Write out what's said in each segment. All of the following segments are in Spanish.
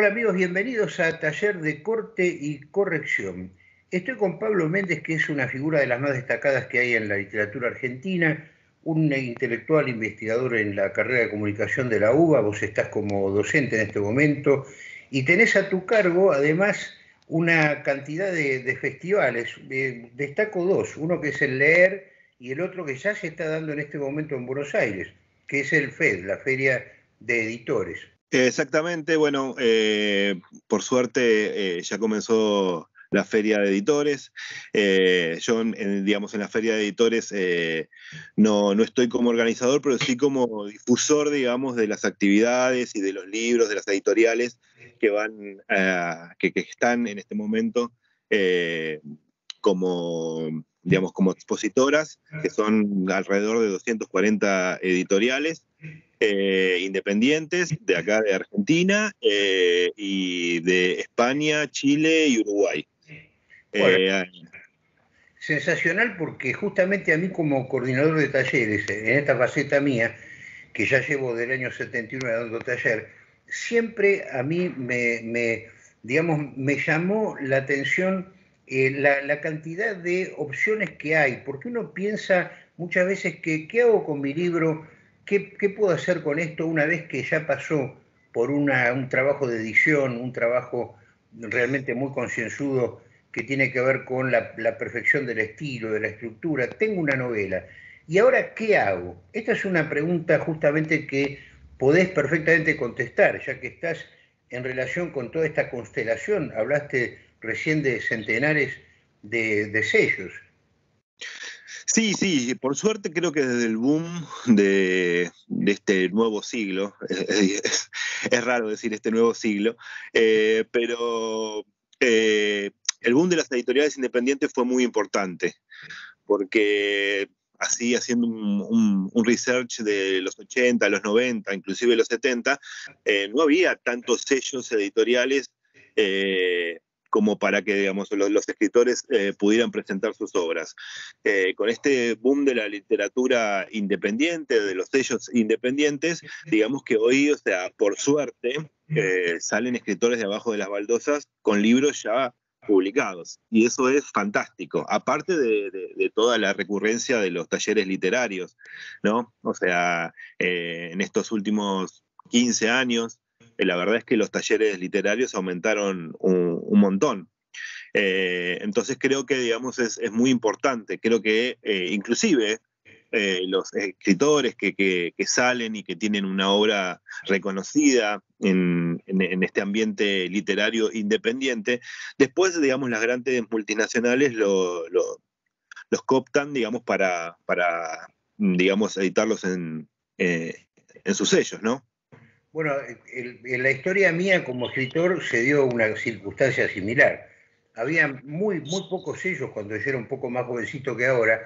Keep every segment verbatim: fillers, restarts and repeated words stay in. Hola amigos, bienvenidos a Taller de Corte y Corrección. Estoy con Pablo Méndez, que es una figura de las más destacadas que hay en la literatura argentina, un intelectual investigador en la carrera de comunicación de la U B A, vos estás como docente en este momento, y tenés a tu cargo además una cantidad de, de festivales. Eh, destaco dos, uno que es el Leer y el otro que ya se está dando en este momento en Buenos Aires, que es el F E D, la Feria de Editores. Exactamente, bueno, eh, por suerte eh, ya comenzó la Feria de Editores. Eh, yo, en, digamos, en la Feria de Editores eh, no, no estoy como organizador, pero sí como difusor, digamos, de las actividades y de los libros, de las editoriales que van, eh, que, que están en este momento eh, como, digamos, como expositoras, que son alrededor de doscientas cuarenta editoriales eh, independientes de acá de Argentina eh, y de España, Chile y Uruguay. Bueno, eh, sensacional, porque justamente a mí, como coordinador de talleres, en esta faceta mía, que ya llevo del año setenta y nueve dando taller, siempre a mí me, me, digamos, me llamó la atención eh, la, la cantidad de opciones que hay, porque uno piensa muchas veces que ¿qué hago con mi libro? ¿Qué, qué puedo hacer con esto una vez que ya pasó por una, un trabajo de edición, un trabajo realmente muy concienzudo, que tiene que ver con la, la perfección del estilo, de la estructura? Tengo una novela, ¿y ahora qué hago? Esta es una pregunta justamente que podés perfectamente contestar, ya que estás en relación con toda esta constelación. Hablaste recién de centenares de, de sellos. Sí, sí, por suerte creo que desde el boom de, de este nuevo siglo, es, es raro decir este nuevo siglo, eh, pero... Eh, El boom de las editoriales independientes fue muy importante, porque así, haciendo un, un, un research de los ochenta, los noventa, inclusive los setenta, eh, no había tantos sellos editoriales eh, como para que, digamos, los, los escritores eh, pudieran presentar sus obras. Eh, con este boom de la literatura independiente, de los sellos independientes, digamos que hoy, o sea, por suerte, eh, salen escritores de abajo de las baldosas con libros ya publicados, y eso es fantástico, aparte de, de, de toda la recurrencia de los talleres literarios, ¿no? O sea, eh, en estos últimos quince años, eh, la verdad es que los talleres literarios aumentaron un, un montón. Eh, entonces creo que, digamos, es, es muy importante. Creo que eh, inclusive eh, los escritores que, que, que salen y que tienen una obra reconocida En, en, en este ambiente literario independiente, después, digamos, las grandes multinacionales lo, lo, los cooptan, digamos, para, para digamos, editarlos en, eh, en sus sellos, ¿no? Bueno, el, el, la historia mía como escritor se dio una circunstancia similar. Había muy, muy pocos sellos cuando yo era un poco más jovencito que ahora,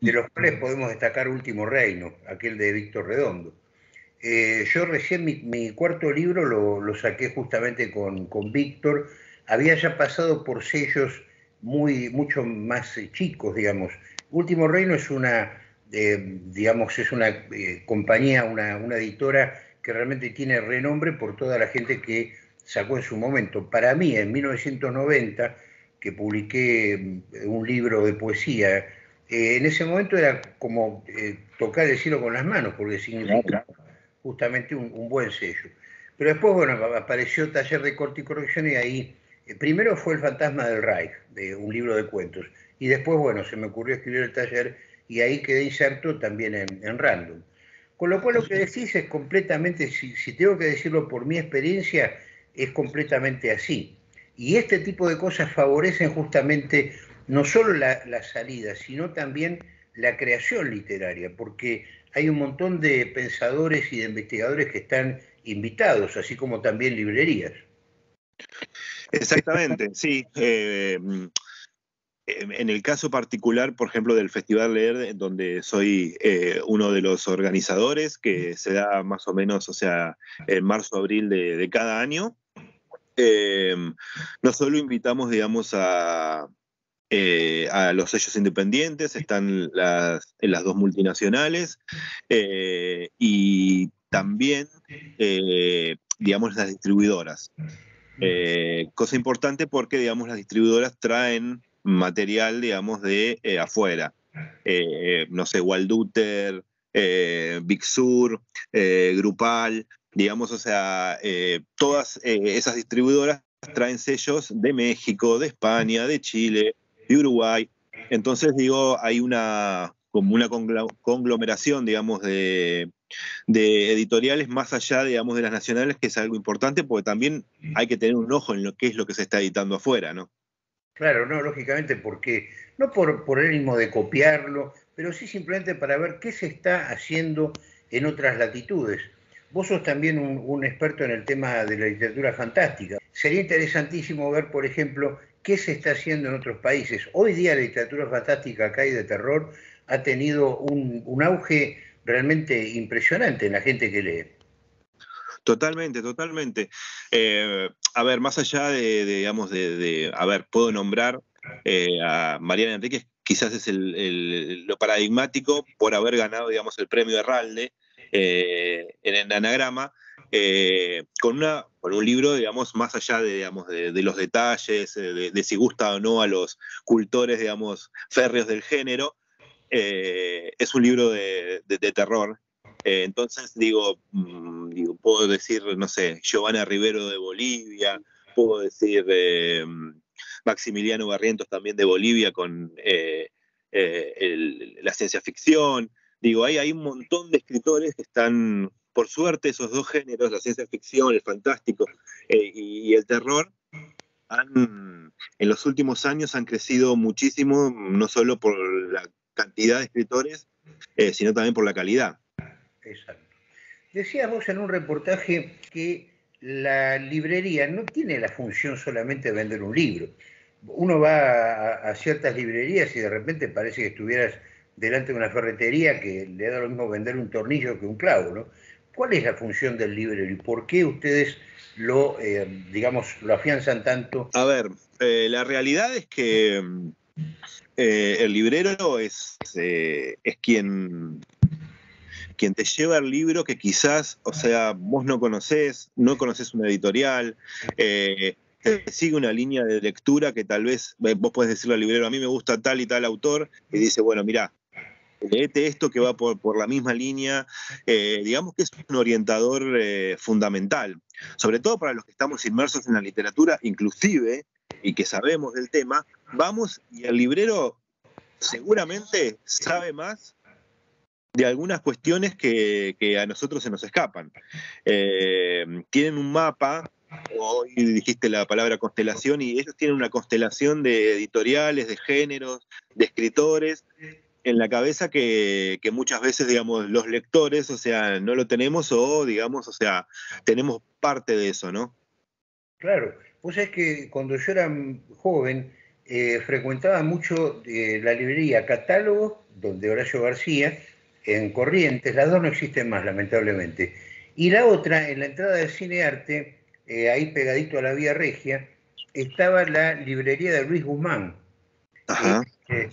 de los cuales podemos destacar Último Reino, aquel de Víctor Redondo. Eh, yo recién mi, mi cuarto libro lo, lo saqué justamente con, con Víctor. Había ya pasado por sellos muy, mucho más chicos, digamos. Último Reino es una, eh, digamos, es una eh, compañía, una, una editora que realmente tiene renombre por toda la gente que sacó en su momento. Para mí, en mil novecientos noventa, que publiqué un libro de poesía, eh, en ese momento era como eh, tocar el cielo con las manos, porque significa justamente un, un buen sello. Pero después, bueno, apareció Taller de Corte y Corrección, y ahí eh, primero fue El Fantasma del Reich, de un libro de cuentos, y después, bueno, se me ocurrió escribir el taller, y ahí quedé inserto también en, en Random. Con lo cual, lo que decís es completamente, si, si tengo que decirlo por mi experiencia, es completamente así. Y este tipo de cosas favorecen justamente no solo la, la salida, sino también la creación literaria, porque hay un montón de pensadores y de investigadores que están invitados, así como también librerías. Exactamente, sí. Eh, en el caso particular, por ejemplo, del Festival Leer, donde soy eh, uno de los organizadores, que se da más o menos, o sea, en marzo-abril de, de cada año, eh, no solo invitamos, digamos, a... Eh, a los sellos independientes, están las, las dos multinacionales, eh, y también, eh, digamos, las distribuidoras. Eh, cosa importante porque, digamos, las distribuidoras traen material, digamos, de eh, afuera. Eh, no sé, Walduter, eh, Big Sur, eh, Grupal, digamos, o sea, eh, todas eh, esas distribuidoras traen sellos de México, de España, de Chile, de Uruguay. Entonces, digo, hay una, como una conglomeración, digamos, de, de editoriales más allá, digamos, de las nacionales, que es algo importante porque también hay que tener un ojo en lo que es lo que se está editando afuera, ¿no? Claro, no, lógicamente, porque no por, por el mismo de copiarlo, pero sí simplemente para ver qué se está haciendo en otras latitudes. Vos sos también un, un experto en el tema de la literatura fantástica. Sería interesantísimo ver, por ejemplo, qué se está haciendo en otros países. Hoy día la literatura fantástica acá y de terror ha tenido un, un auge realmente impresionante en la gente que lee. Totalmente, totalmente. Eh, a ver, más allá de, de digamos, de, de... A ver, puedo nombrar eh, a Mariana Enríquez, quizás es el, el, lo paradigmático por haber ganado, digamos, el premio Herralde eh, en el Anagrama, eh, con, una, con un libro, digamos, más allá de, digamos, de, de los detalles, de, de si gusta o no a los cultores, digamos, férreos del género. Eh, es un libro de, de, de terror. Eh, entonces, digo, mmm, digo, puedo decir, no sé, Giovanna Rivero de Bolivia, puedo decir eh, Maximiliano Barrientos también de Bolivia con eh, eh, el, la ciencia ficción. Digo, hay, hay un montón de escritores que están, por suerte, esos dos géneros, la ciencia ficción, el fantástico eh, y, y el terror, han, en los últimos años han crecido muchísimo, no solo por la cantidad de escritores, eh, sino también por la calidad. Exacto. Decías vos en un reportaje que la librería no tiene la función solamente de vender un libro. Uno va a, a ciertas librerías y de repente parece que estuvieras delante de una ferretería que le da lo mismo vender un tornillo que un clavo, ¿no? ¿Cuál es la función del librero y por qué ustedes lo, eh, digamos, lo afianzan tanto? A ver, eh, la realidad es que eh, el librero es, eh, es quien... quien te lleva el libro que quizás, o sea, vos no conocés, no conocés una editorial, eh, te sigue una línea de lectura que tal vez, vos podés decirle al librero, a mí me gusta tal y tal autor, y dice, bueno, mirá, léete esto que va por, por la misma línea. Eh, digamos que es un orientador eh, fundamental, sobre todo para los que estamos inmersos en la literatura, inclusive, y que sabemos del tema, vamos y el librero seguramente sabe más de algunas cuestiones que, que a nosotros se nos escapan. Eh, tienen un mapa, hoy dijiste la palabra constelación, y ellos tienen una constelación de editoriales, de géneros, de escritores, en la cabeza que, que muchas veces, digamos, los lectores, o sea, no lo tenemos o, digamos, o sea, tenemos parte de eso, ¿no? Claro. Vos sabés que cuando yo era joven, eh, frecuentaba mucho eh, la librería Catálogo, donde Horacio García, en Corrientes, las dos no existen más, lamentablemente. Y la otra, en la entrada del Cine Arte, eh, ahí pegadito a la Vía Regia, estaba la librería de Luis Guzmán. Ajá. Eh,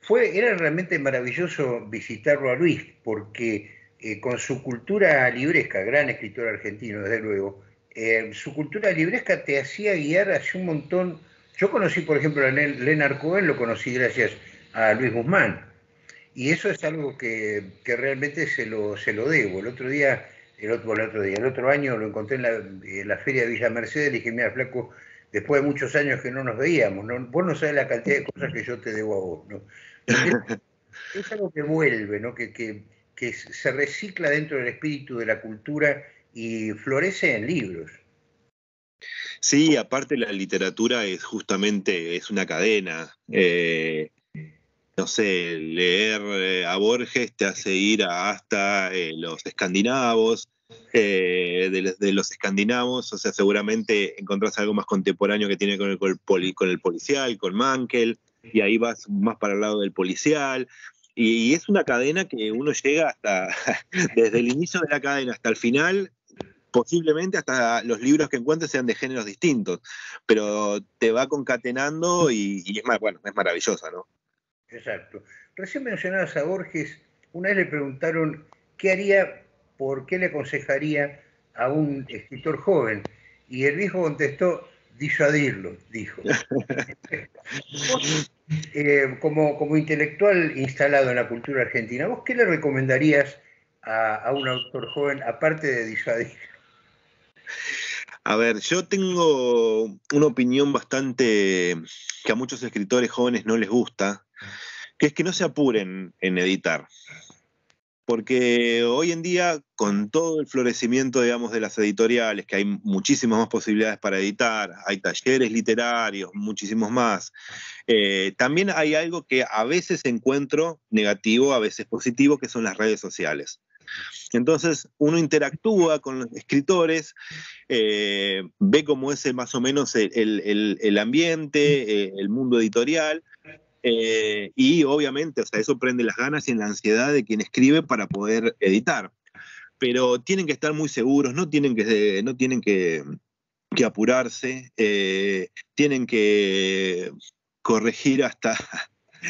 fue, era realmente maravilloso visitarlo a Luis, porque eh, con su cultura libresca, gran escritor argentino, desde luego, eh, su cultura libresca te hacía guiar hacia un montón. Yo conocí, por ejemplo, a Leonard Cohen, lo conocí gracias a Luis Guzmán. Y eso es algo que, que realmente se lo, se lo debo. El otro día, el otro, el otro día, el otro año lo encontré en la, en la Feria de Villa Mercedes, le dije, mira, flaco, después de muchos años que no nos veíamos, ¿no? Vos no sabés la cantidad de cosas que yo te debo a vos, ¿no? Es, es algo que vuelve, ¿no? Que, que, que se recicla dentro del espíritu de la cultura y florece en libros. Sí, aparte la literatura es justamente, es una cadena. Eh... No sé, leer eh, a Borges te hace ir a, hasta eh, los escandinavos, eh, de, de los escandinavos, o sea, seguramente encontrás algo más contemporáneo que tiene con el, con el, poli, con el policial, con Mankell, y ahí vas más para el lado del policial, y, y es una cadena que uno llega hasta, desde el inicio de la cadena hasta el final, posiblemente hasta los libros que encuentres sean de géneros distintos, pero te va concatenando y, y es, bueno, es maravillosa, ¿no? Exacto. Recién mencionabas a Borges, una vez le preguntaron qué haría, por qué le aconsejaría a un escritor joven, Y el viejo contestó, disuadirlo, dijo. Vos, eh, como, como intelectual instalado en la cultura argentina, ¿vos qué le recomendarías a, a un autor joven, aparte de disuadirlo? A ver, yo tengo una opinión bastante que a muchos escritores jóvenes no les gusta, que es que no se apuren en editar. Porque hoy en día, con todo el florecimiento, digamos, de las editoriales, que hay muchísimas más posibilidades para editar, hay talleres literarios, muchísimos más, eh, también hay algo que a veces encuentro negativo, a veces positivo, que son las redes sociales. Entonces uno interactúa con los escritores, eh, ve cómo es más o menos el, el, el ambiente, el mundo editorial, eh, y obviamente, o sea, eso prende las ganas y la ansiedad de quien escribe para poder editar. Pero tienen que estar muy seguros, no tienen que, no tienen que, que apurarse, eh, tienen que corregir hasta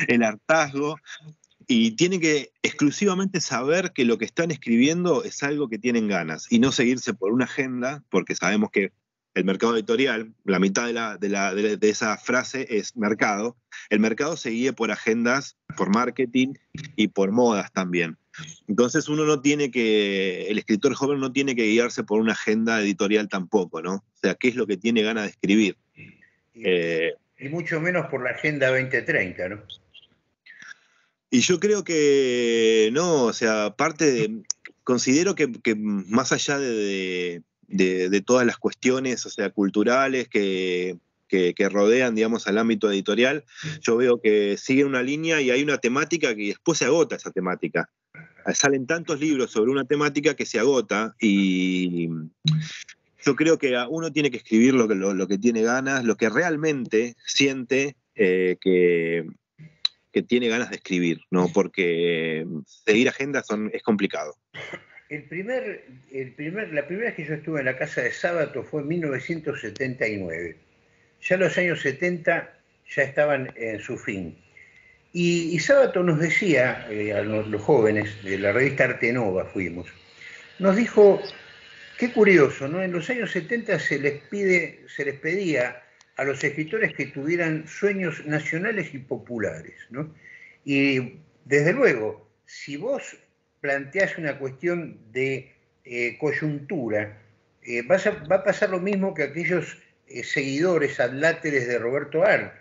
el hartazgo. Y tienen que exclusivamente saber que lo que están escribiendo es algo que tienen ganas y no seguirse por una agenda, porque sabemos que el mercado editorial, la mitad de, la, de, la, de, la, de esa frase es mercado. El mercado se guía por agendas, por marketing y por modas también. Entonces uno no tiene que, el escritor joven no tiene que guiarse por una agenda editorial tampoco, ¿no? O sea, ¿qué es lo que tiene ganas de escribir? Y, eh, y mucho menos por la agenda veinte treinta, ¿no? Y yo creo que, no, o sea, aparte de, considero que, que más allá de, de, de todas las cuestiones, o sea, culturales que, que, que rodean, digamos, al ámbito editorial, yo veo que sigue una línea y hay una temática que después se agota esa temática. Salen tantos libros sobre una temática que se agota y yo creo que uno tiene que escribir lo que, lo, lo que tiene ganas, lo que realmente siente eh, que... que tiene ganas de escribir, ¿no? Porque seguir agendas son, es complicado. El primer, el primer, la primera vez que yo estuve en la casa de Sábato fue en mil novecientos setenta y nueve. Ya los años setenta ya estaban en su fin. Y, y Sábato nos decía, eh, a los, los jóvenes, de la revista Arte Nova fuimos, nos dijo, qué curioso, ¿no? En los años setenta se les, pide, se les pedía... a los escritores que tuvieran sueños nacionales y populares, ¿no? Y desde luego, si vos planteás una cuestión de eh, coyuntura, eh, vas a, va a pasar lo mismo que aquellos eh, seguidores adláteres de Roberto Arlt.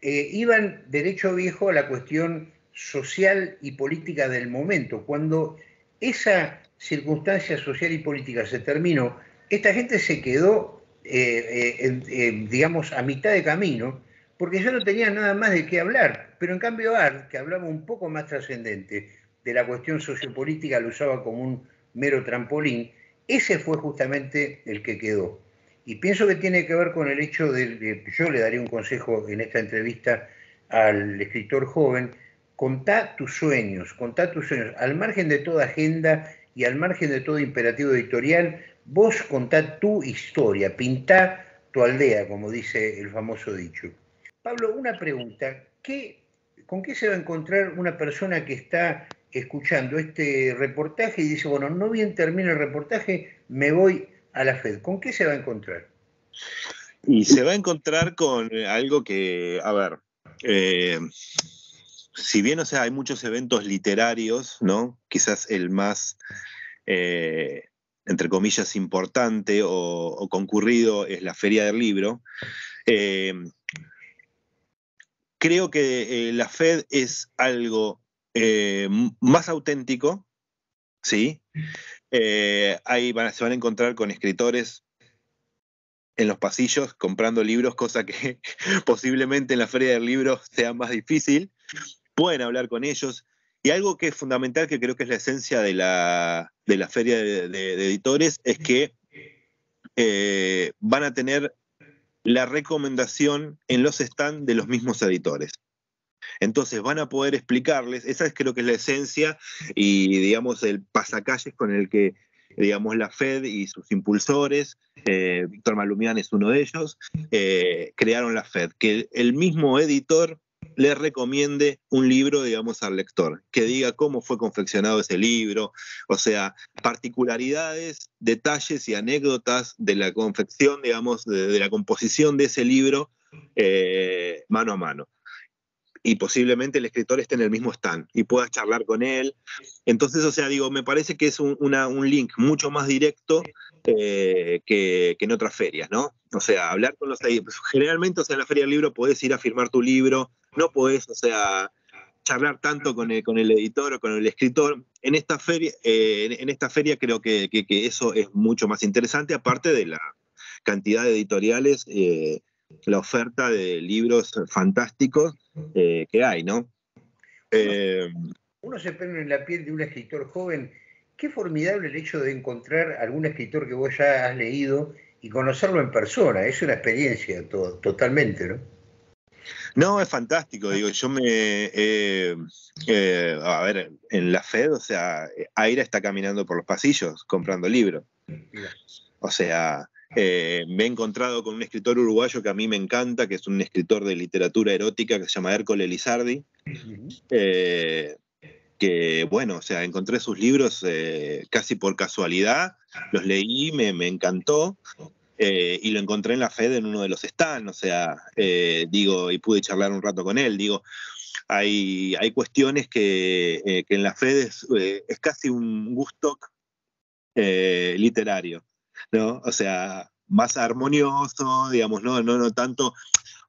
Eh, iban derecho viejo a la cuestión social y política del momento. Cuando esa circunstancia social y política se terminó, esta gente se quedó Eh, eh, eh, digamos, a mitad de camino, porque ya no tenían nada más de qué hablar. Pero en cambio Arlt, que hablaba un poco más trascendente de la cuestión sociopolítica, lo usaba como un mero trampolín, ese fue justamente el que quedó. Y pienso que tiene que ver con el hecho de, de yo le daré un consejo en esta entrevista al escritor joven, contá tus sueños, contá tus sueños, al margen de toda agenda y al margen de todo imperativo editorial. Vos contá tu historia, pintá tu aldea, como dice el famoso dicho. Pablo, una pregunta. ¿Qué, ¿Con qué se va a encontrar una persona que está escuchando este reportaje y dice, bueno, no bien termina el reportaje, me voy a la F E D? ¿Con qué se va a encontrar? Y se va a encontrar con algo que, a ver, eh, si bien, o sea, hay muchos eventos literarios, ¿no? Quizás el más... Eh, entre comillas, importante o, o concurrido, es la Feria del Libro. Eh, creo que eh, la F E D es algo eh, más auténtico, ¿sí? Eh, ahí van, se van a encontrar con escritores en los pasillos comprando libros, cosa que posiblemente en la Feria del Libro sea más difícil. Pueden hablar con ellos. Y algo que es fundamental, que creo que es la esencia de la, de la Feria de, de, de Editores, es que eh, van a tener la recomendación en los stands de los mismos editores. Entonces van a poder explicarles, esa es, creo que es la esencia y, digamos, el pasacalles con el que, digamos, la F E D y sus impulsores, eh, Víctor Malumián es uno de ellos, eh, crearon la F E D. Que el mismo editor le recomiende un libro, digamos, al lector, que diga cómo fue confeccionado ese libro, o sea, particularidades, detalles y anécdotas de la confección, digamos, de, de la composición de ese libro eh, mano a mano. Y posiblemente el escritor esté en el mismo stand y pueda charlar con él. Entonces, o sea, digo, me parece que es un, una, un link mucho más directo eh, que, que en otras ferias, ¿no? O sea, hablar con los... Generalmente, o sea, en la Feria del Libro podés ir a firmar tu libro, no podés, o sea, charlar tanto con el, con el editor o con el escritor. En esta feria, eh, en, en esta feria creo que, que, que eso es mucho más interesante, aparte de la cantidad de editoriales... Eh, la oferta de libros fantásticos eh, que hay, ¿no? Eh, Uno se pone en la piel de un escritor joven. Qué formidable el hecho de encontrar algún escritor que vos ya has leído y conocerlo en persona. Es una experiencia to totalmente, ¿no? No, es fantástico. Digo, yo me... Eh, eh, a ver, en la F E D, o sea, Aira está caminando por los pasillos comprando libros. O sea... Eh, me he encontrado con un escritor uruguayo que a mí me encanta, que es un escritor de literatura erótica que se llama Ercole Elizardi, eh, que bueno, o sea, encontré sus libros eh, casi por casualidad, los leí, me, me encantó, eh, y lo encontré en la F E D en uno de los stands, o sea, eh, digo, y pude charlar un rato con él, digo, hay, hay cuestiones que, eh, que en la F E D es, eh, es casi un gusto eh, literario, ¿no? O sea, más armonioso, digamos, no, no, no tanto.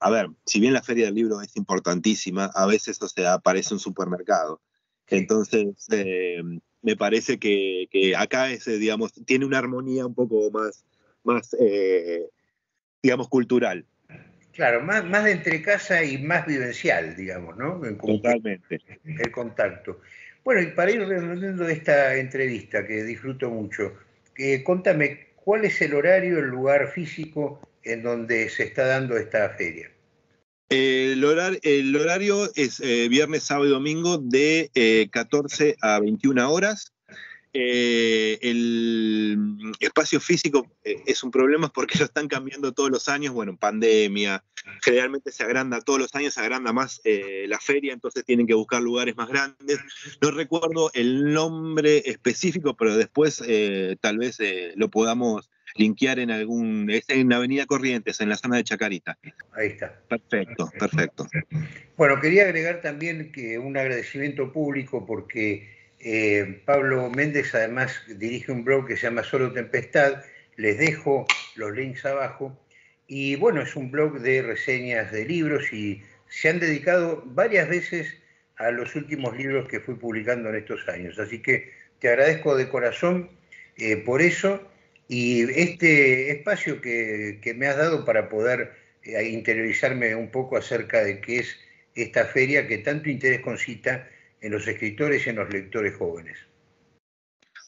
A ver, si bien la Feria del Libro es importantísima, a veces, o sea, parece un supermercado. Entonces, eh, me parece que, que acá es, digamos, tiene una armonía un poco más, más eh, digamos, cultural. Claro, más, más de entre casa y más vivencial, digamos, ¿no? El, totalmente. El contacto. Bueno, y para ir redondeando esta entrevista, que disfruto mucho, eh, contame, ¿cuál es el horario, el lugar físico en donde se está dando esta feria? El horario, el horario es eh, viernes, sábado y domingo de eh, catorce a veintiuna horas. Eh, el espacio físico es un problema porque lo están cambiando todos los años. Bueno, pandemia, generalmente se agranda todos los años, se agranda más eh, la feria, entonces tienen que buscar lugares más grandes. No recuerdo el nombre específico, pero después eh, tal vez eh, lo podamos linkear en algún... Es en la Avenida Corrientes, en la zona de Chacarita. Ahí está. Perfecto, perfecto. Bueno, quería agregar también que un agradecimiento público porque... Eh, Pablo Méndez además dirige un blog que se llama Solo Tempestad, les dejo los links abajo, y bueno, es un blog de reseñas de libros y se han dedicado varias veces a los últimos libros que fui publicando en estos años, así que te agradezco de corazón eh, por eso y este espacio que, que me has dado para poder eh, interiorizarme un poco acerca de qué es esta feria que tanto interés concita en los escritores y en los lectores jóvenes.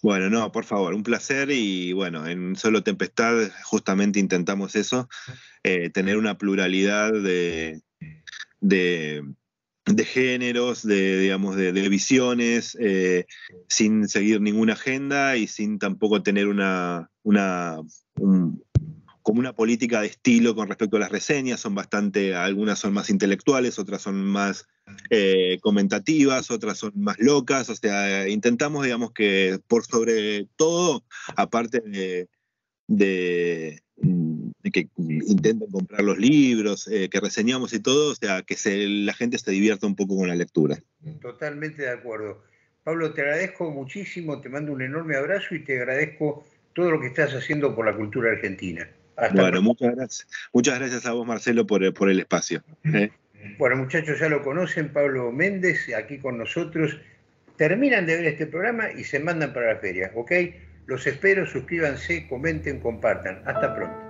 Bueno, no, por favor, un placer y bueno, en Solo Tempestad justamente intentamos eso, eh, tener una pluralidad de, de, de géneros, de, digamos, de, de visiones, eh, sin seguir ninguna agenda y sin tampoco tener una, una un, como una política de estilo con respecto a las reseñas, son bastante, algunas son más intelectuales, otras son más eh, comentativas, otras son más locas, o sea, intentamos, digamos, que por sobre todo, aparte de, de, de que intenten comprar los libros, eh, que reseñamos y todo, o sea, que se, la gente se divierta un poco con la lectura. Totalmente de acuerdo. Pablo, te agradezco muchísimo, te mando un enorme abrazo y te agradezco todo lo que estás haciendo por la cultura argentina. Hasta bueno, muchas gracias. Muchas gracias a vos, Marcelo, por, por el espacio. ¿Eh? Bueno, muchachos, ya lo conocen, Pablo Méndez, aquí con nosotros. Terminan de ver este programa y se mandan para la feria, ¿ok? Los espero, suscríbanse, comenten, compartan. Hasta pronto.